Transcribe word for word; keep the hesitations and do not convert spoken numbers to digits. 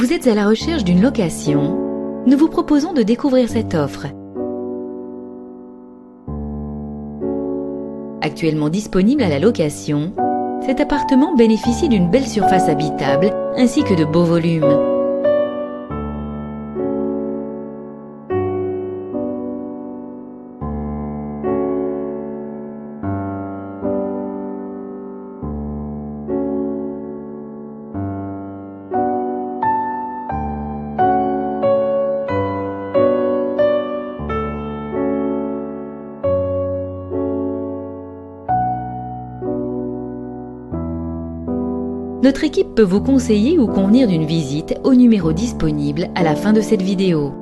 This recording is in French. Vous êtes à la recherche d'une location? Nous vous proposons de découvrir cette offre. Actuellement disponible à la location, cet appartement bénéficie d'une belle surface habitable ainsi que de beaux volumes. Notre équipe peut vous conseiller ou convenir d'une visite au numéro disponible à la fin de cette vidéo.